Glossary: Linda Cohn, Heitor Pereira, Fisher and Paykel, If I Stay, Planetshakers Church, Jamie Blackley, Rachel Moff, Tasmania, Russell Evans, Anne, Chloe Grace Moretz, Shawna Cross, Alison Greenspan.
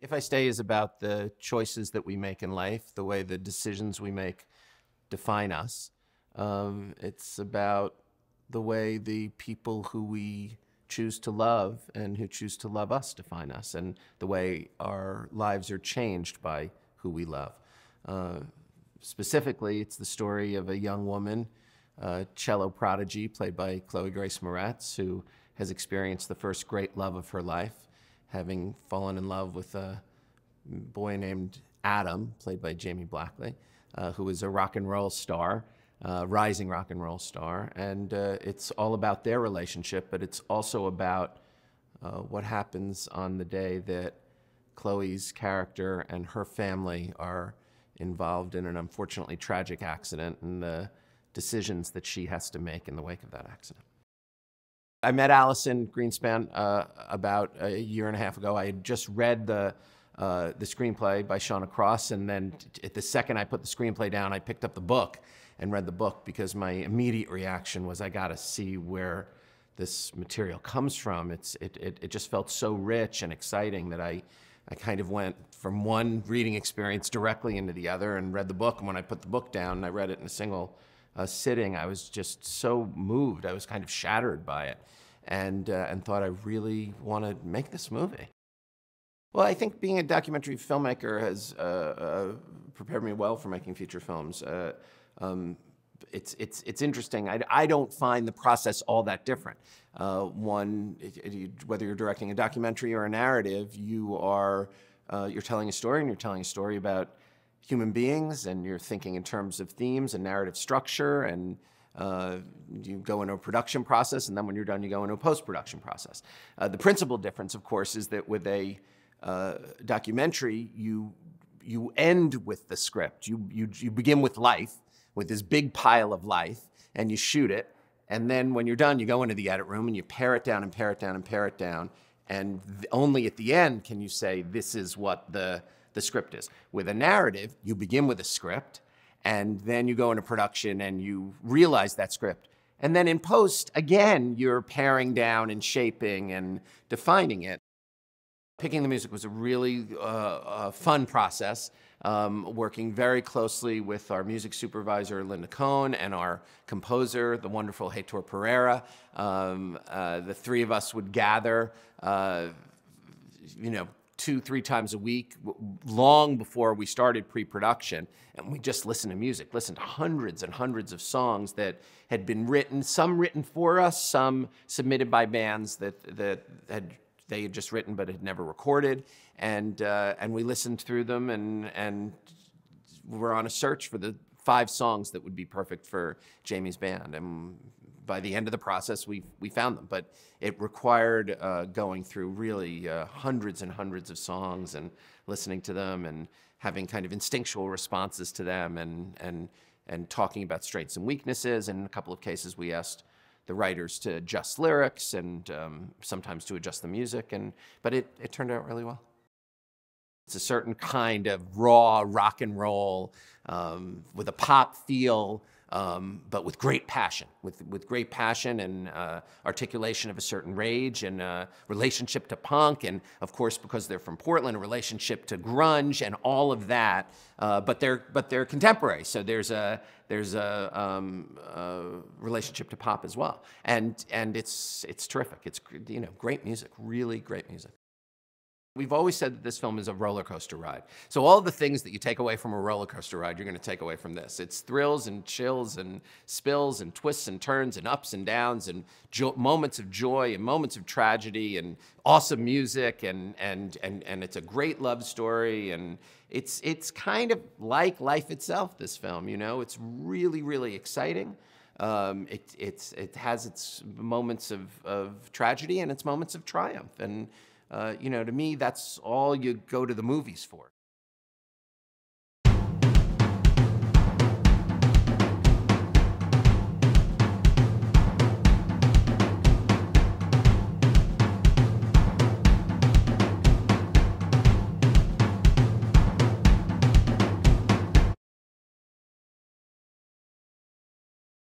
If I Stay is about the choices that we make in life, the way the decisions we make define us. It's about the way the people who we choose to love and who choose to love us define us, and the way our lives are changed by who we love. Specifically, it's the story of a young woman, a cello prodigy played by Chloe Grace Moretz, who has experienced the first great love of her life, having fallen in love with a boy named Adam, played by Jamie Blackley, who was a rock and roll star, rising rock and roll star. And it's all about their relationship, but it's also about what happens on the day that Chloe's character and her family are involved in an unfortunately tragic accident, and the decisions that she has to make in the wake of that accident. I met Alison Greenspan about a year and a half ago. I had just read the screenplay by Shawna Cross, and then the second I put the screenplay down, I picked up the book and read the book, because my immediate reaction was, I gotta see where this material comes from. It just felt so rich and exciting that I kind of went from one reading experience directly into the other and read the book. And when I put the book down, I read it in a single sitting, I was just so moved. I was kind of shattered by it, and thought, I really want to make this movie. Well, I think being a documentary filmmaker has prepared me well for making feature films. It's interesting. I don't find the process all that different. Whether you're directing a documentary or a narrative, you are you're telling a story, and you're telling a story about human beings, and you're thinking in terms of themes and narrative structure, and you go into a production process, and then when you're done, you go into a post-production process. The principal difference, of course, is that with a documentary, you end with the script. You begin with life, with this big pile of life, and you shoot it, and then when you're done, you go into the edit room, and you pare it down and pare it down and pare it down, and only at the end can you say, this is what the script is. With a narrative, you begin with a script, and then you go into production and you realize that script. And then in post, again, you're paring down and shaping and defining it. Picking the music was a really fun process, working very closely with our music supervisor, Linda Cohn, and our composer, the wonderful Heitor Pereira. The three of us would gather, you know, 2-3 times a week, long before we started pre-production, and we just listened to music, listened to hundreds and hundreds of songs that had been written, some written for us, some submitted by bands that they had just written but had never recorded, and we listened through them, and were on a search for the 5 songs that would be perfect for Jamie's band, and by the end of the process, we found them, but it required going through really hundreds and hundreds of songs and listening to them and having kind of instinctual responses to them, and talking about strengths and weaknesses. And in a couple of cases, we asked the writers to adjust lyrics, and sometimes to adjust the music, but it turned out really well. It's a certain kind of raw rock and roll with a pop feel, but with great passion, with great passion and articulation of a certain rage, and relationship to punk, and of course, because they're from Portland, a relationship to grunge and all of that. But they're contemporary, so there's a relationship to pop as well, and it's terrific. It's, you know, great music, really great music. We've always said that this film is a roller coaster ride. So all the things that you take away from a roller coaster ride, you're going to take away from this. It's thrills and chills and spills and twists and turns and ups and downs and moments of joy and moments of tragedy and awesome music, and it's a great love story, and it's kind of like life itself, this film, you know. It's really, really exciting. It has its moments of tragedy and its moments of triumph, and you know, to me, that's all you go to the movies for.